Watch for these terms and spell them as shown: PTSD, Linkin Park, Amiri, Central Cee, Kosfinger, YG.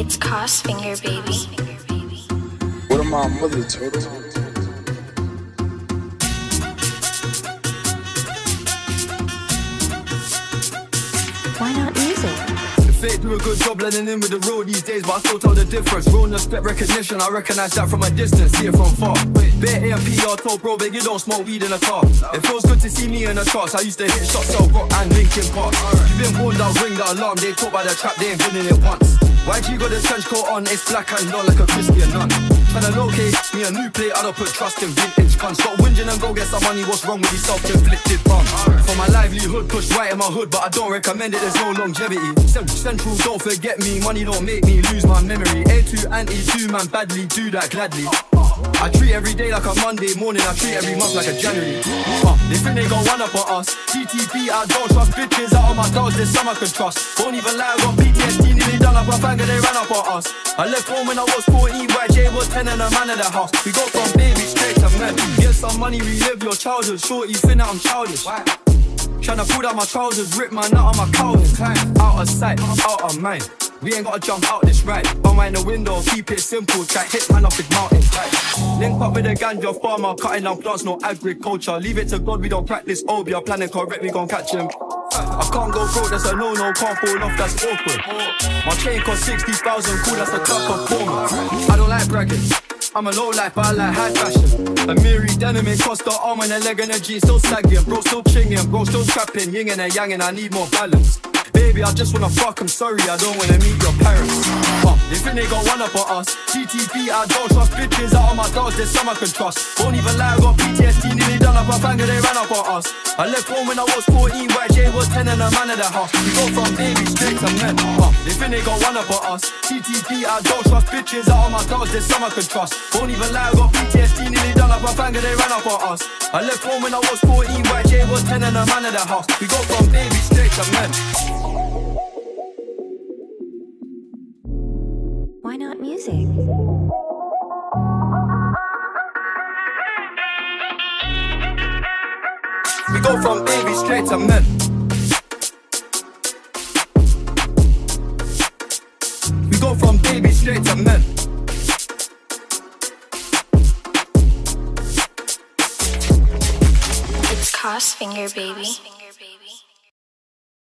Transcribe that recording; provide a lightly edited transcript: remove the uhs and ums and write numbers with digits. It's Kosfinger, baby. What am I, mother turtle? Why not music? Fake do a good job blending in with the road these days, but I still tell the difference. Real respect recognition, I recognize that from a distance, see it from far. Bare APR told bro, but you don't smoke weed in a car. It feels good to see me in the charts. I used to hit shots, sell rock and Linkin Park. You've been warned, I'll ring the alarm. They talk by the trap, they ain't been in it once. YG got this trench coat on, it's black and not like a Christian nun. Tryna locate me a new plate, I don't put trust in vintage guns. Stop whinging and go get some money, what's wrong with these self-inflicted bums? For my livelihood, pushed right in my hood, but I don't recommend it, there's no longevity. Central, don't forget me, money don't make me lose my memory. A2 anti-2 man badly, do that gladly. I treat every day like a Monday morning, I treat every month like a January. They think they got one up on us. TTP, I don't trust bitches out of my dogs, there's some I can trust. Won't even lie, I got PTSD, nearly done up a banger, they ran up on us. I left home when I was 14, YJ was 10 and a man at the house. We got from baby straight to men. Get some money, relive your childhood, shorty, finna, I'm childish. Tryna pull down my trousers, rip my nut on my cowlings. Out of sight, out of mind. We ain't gotta jump out this ride. Unwind the window, keep it simple. Try hit man off his mountain. Link up with a ganja farmer, cutting down plants, no agriculture. Leave it to God, we don't practice obia. Planning correct, we gon' catch him. I can't go broke, that's a no-no, can't fall off, that's awkward. My chain cost 60,000, cool, that's a tuck of former. I don't like bragging. I'm a low life, but I like high fashion. Amiri denim, it cost the arm and a leg and a G, still sagging. Bro still chinging, bro still trapping, yin and a yang, and I need more balance. Baby, I just wanna fuck, I'm sorry, I don't wanna meet your parents. They think they got one up on us. TTP, I don't trust bitches out of my dogs, there's some I can trust. Won't even lie, I got PTSD, nearly done up a banger, they ran up on us. I left home when I was 14, YJ was 10 and a man at the house. We go from baby straight to men. They think they got one up on us. TTP, I don't trust bitches out of my dogs, there's some I can trust. Won't even lie, I got PTSD, nearly done up a banger, they ran up on us. I left home when I was 14, YJ was 10 and a man at the house. We go from baby straight to men. Why not music? We go from baby straight to men. We go from baby straight to men. It's Kosfinger, baby.